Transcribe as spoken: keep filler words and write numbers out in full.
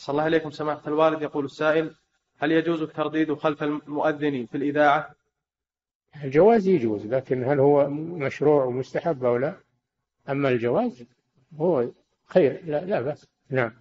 صلى الله عليكم سماحة الوالد. يقول السائل: هل يجوز الترديد خلف المؤذن في الإذاعة؟ الجواز يجوز، لكن هل هو مشروع ومستحب أو لا؟ أما الجواز هو خير، لا, لا بأس. نعم.